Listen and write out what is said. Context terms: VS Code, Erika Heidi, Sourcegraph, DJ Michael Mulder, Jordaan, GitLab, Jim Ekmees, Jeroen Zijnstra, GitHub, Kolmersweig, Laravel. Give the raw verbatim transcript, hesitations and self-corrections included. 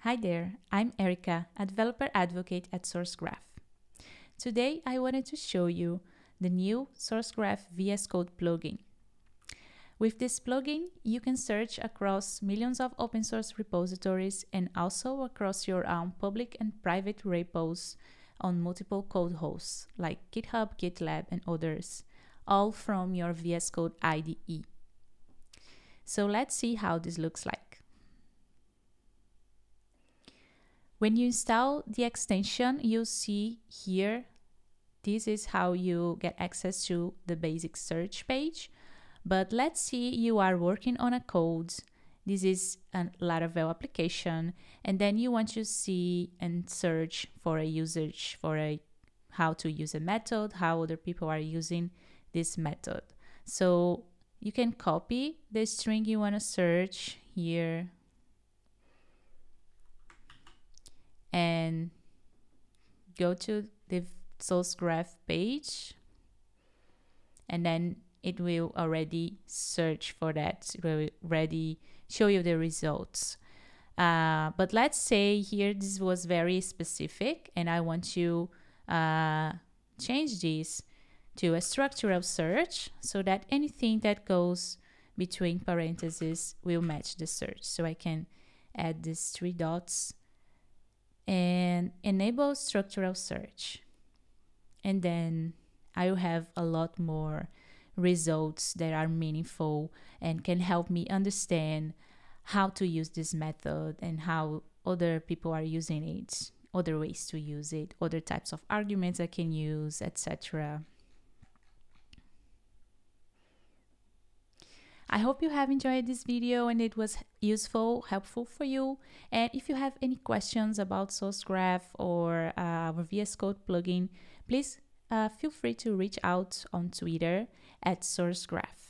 Hi there, I'm Erika, a developer advocate at Sourcegraph. Today I wanted to show you the new Sourcegraph V S Code plugin. With this plugin, you can search across millions of open source repositories and also across your own public and private repos on multiple code hosts like GitHub, GitLab, and others, all from your V S Code I D E. So let's see how this looks like. When you install the extension, you'll see here, this is how you get access to the basic search page. But let's see, you are working on a code. This is a Laravel application. And then you want to see and search for a usage, for a how to use a method, how other people are using this method. So you can copy the string you want to search here, and go to the Sourcegraph page, and then it will already search for that. It will already show you the results. Uh, but let's say here this was very specific, and I want to uh, change this to a structural search so that anything that goes between parentheses will match the search. So I can add these three dots and enable structural search, and then I will have a lot more results that are meaningful and can help me understand how to use this method and how other people are using it, other ways to use it, other types of arguments I can use, et cetera. I hope you have enjoyed this video and it was useful, helpful for you. And if you have any questions about Sourcegraph or uh, our V S Code plugin, please uh, feel free to reach out on Twitter at Sourcegraph.